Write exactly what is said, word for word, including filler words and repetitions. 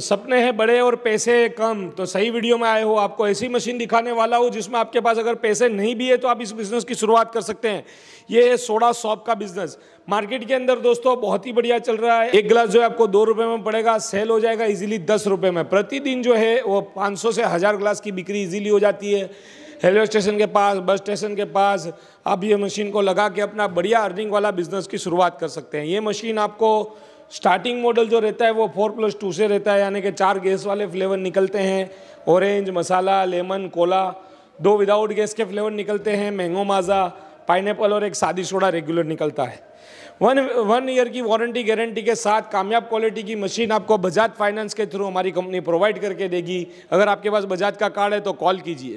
सपने हैं बड़े और पैसे कम, तो सही वीडियो में आए हो। आपको ऐसी मशीन दिखाने वाला हूँ जिसमें आपके पास अगर पैसे नहीं भी है तो आप इस बिज़नेस की शुरुआत कर सकते हैं। ये है सोडा शॉप का बिज़नेस। मार्केट के अंदर दोस्तों बहुत ही बढ़िया चल रहा है। एक गिलास जो है आपको दो रुपये में पड़ेगा, सेल हो जाएगा इजीली दस रुपये में। प्रतिदिन जो है वो पाँच सौ से हज़ार गिलास की बिक्री इजीली हो जाती है। रेलवे स्टेशन के पास, बस स्टेशन के पास आप ये मशीन को लगा के अपना बढ़िया अर्निंग वाला बिज़नेस की शुरुआत कर सकते हैं। ये मशीन आपको स्टार्टिंग मॉडल जो रहता है वो फोर प्लस टू से रहता है, यानी कि चार गैस वाले फ्लेवर निकलते हैं, ऑरेंज, मसाला, लेमन, कोला। दो विदाउट गैस के फ्लेवर निकलते हैं, मैंगो माजा, पाइनएप्पल और एक सादी सोडा रेगुलर निकलता है। वन वन ईयर की वारंटी गारंटी के साथ कामयाब क्वालिटी की मशीन आपको बजाज फाइनेंस के थ्रू हमारी कंपनी प्रोवाइड करके देगी। अगर आपके पास बजाज का कार्ड है तो कॉल कीजिए।